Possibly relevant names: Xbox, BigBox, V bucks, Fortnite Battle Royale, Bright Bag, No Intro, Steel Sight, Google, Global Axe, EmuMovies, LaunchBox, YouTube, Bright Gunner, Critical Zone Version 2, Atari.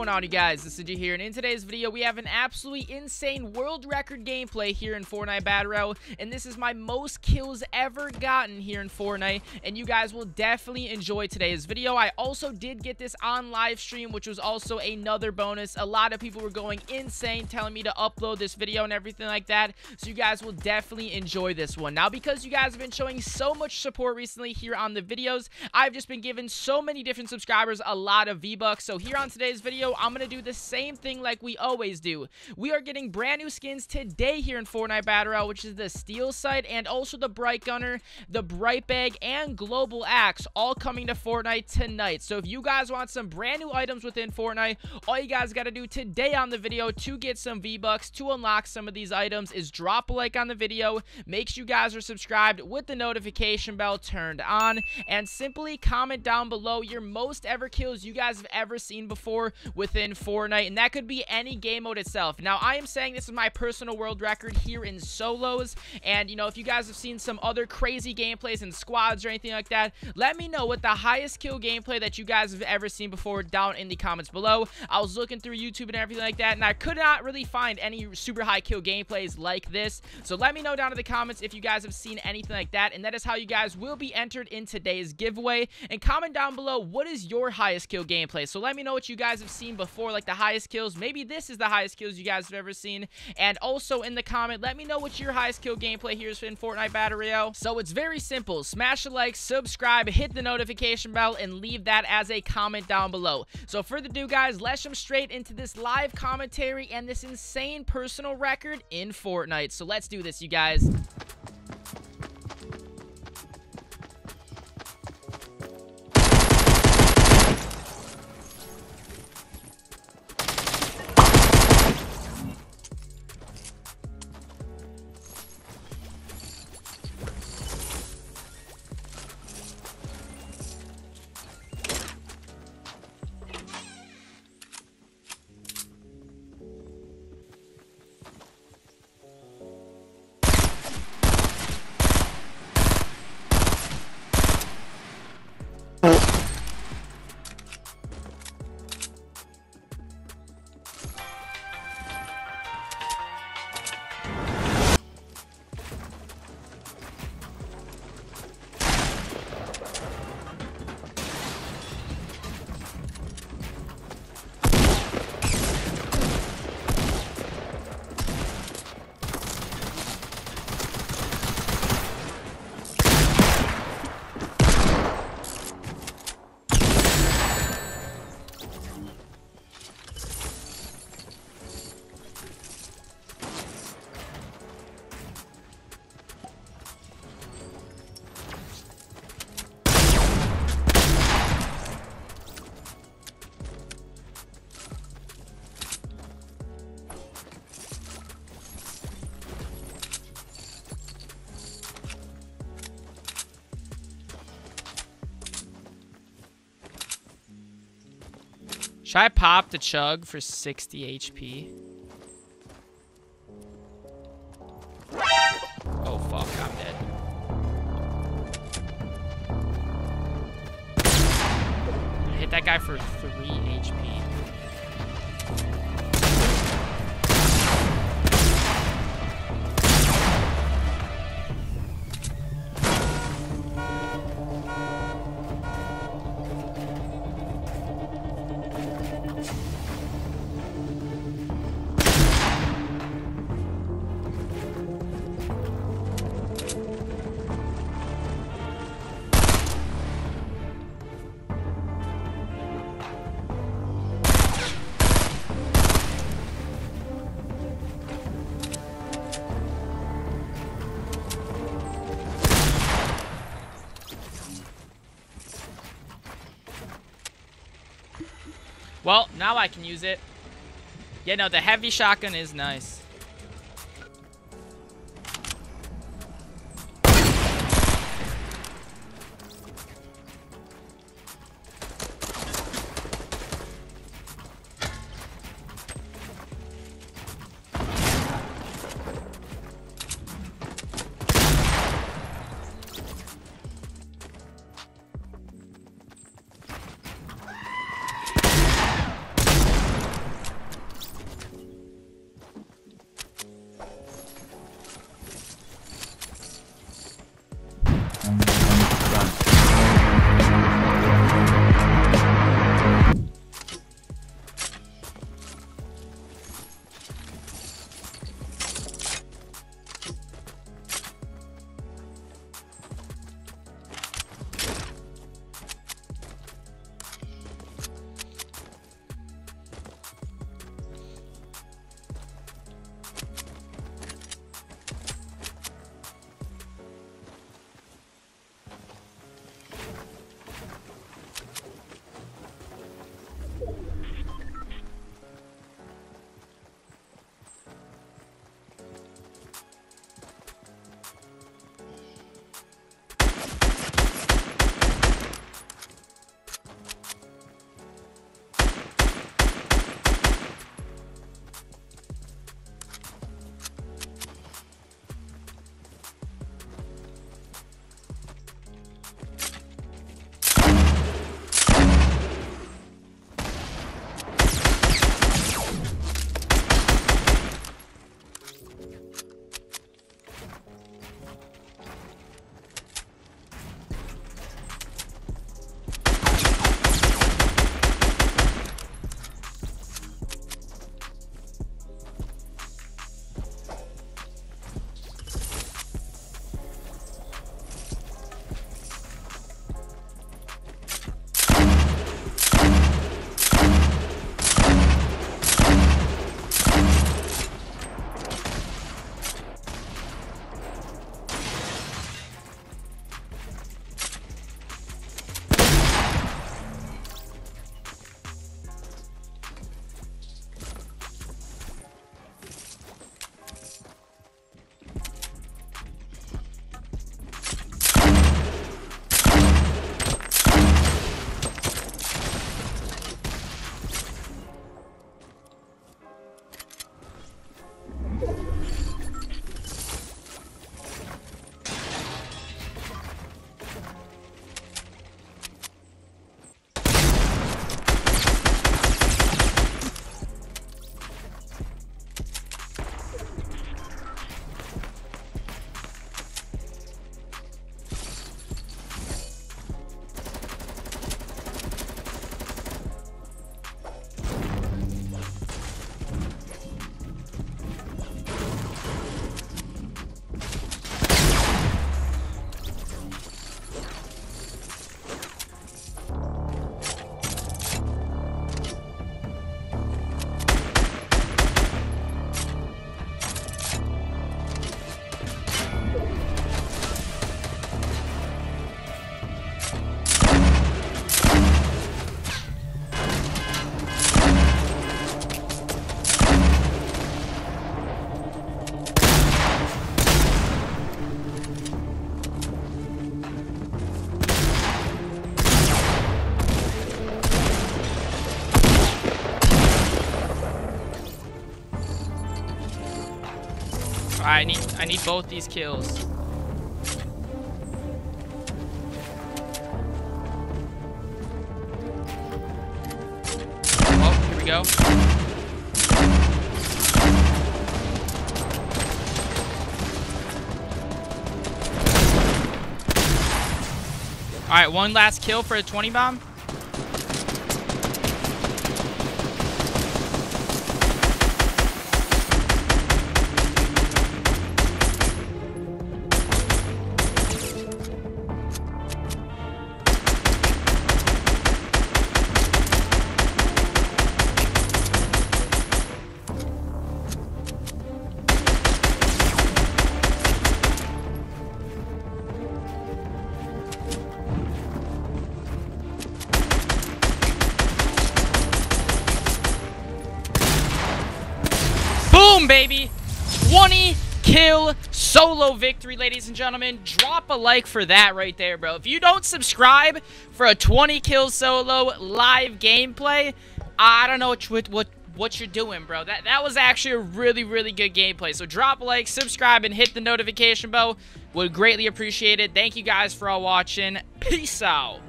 going on, you guys? This is G here, and in today's video we have an absolutely insane world record gameplay here in Fortnite Battle Royale, and this is my most kills ever gotten here in Fortnite, and you guys will definitely enjoy today's video. I also did get this on live stream, which was also another bonus. A lot of people were going insane telling me to upload this video and everything like that, so you guys will definitely enjoy this one. Now, because you guys have been showing so much support recently here on the videos, I've just been giving so many different subscribers a lot of V bucks. So here on today's video, I'm gonna do the same thing like we always do. We are getting brand new skins today here in Fortnite Battle Royale, which is the Steel Sight and also the Bright Gunner, the Bright Bag, and Global Axe, all coming to Fortnite tonight. So if you guys want some brand new items within Fortnite, all you guys gotta do today on the video to get some V bucks to unlock some of these items is drop a like on the video, make sure you guys are subscribed with the notification bell turned on, and simply comment down below your most ever kills you guys have ever seen before within Fortnite, and that could be any game mode itself. Now, I am saying this is my personal world record here in solos, and you know, if you guys have seen some other crazy gameplays in squads or anything like that, let me know what the highest kill gameplay that you guys have ever seen before down in the comments below. I was looking through YouTube and everything like that, and I could not really find any super high kill gameplays like this, so let me know down in the comments if you guys have seen anything like that, and that is how you guys will be entered in today's giveaway. And comment down below, what is your highest kill gameplay? So let me know what you guys have seen before, like the highest kills. Maybe this is the highest kills you guys have ever seen. And also in the comment, let me know what your highest kill gameplay here is in Fortnite Battle Royale. So it's very simple. Smash a like, subscribe, hit the notification bell, and leave that as a comment down below. So further ado, guys, let's jump straight into this live commentary and this insane personal record in Fortnite. So let's do this, you guys. Should I pop the chug for 60 HP? Oh, fuck, I'm dead. I hit that guy for 3 HP. Well, now I can use it. Yeah, no, the heavy shotgun is nice. I need both these kills. Oh, here we go. All right, one last kill for a 20 bomb. Baby, 20 kill solo victory, ladies and gentlemen. Drop a like for that right there, bro. If you don't subscribe for a 20 kill solo live gameplay, I don't know what you're doing, bro. That was actually a really good gameplay. So drop a like, subscribe, and hit the notification bell. Would greatly appreciate it. Thank you guys for all watching. Peace out.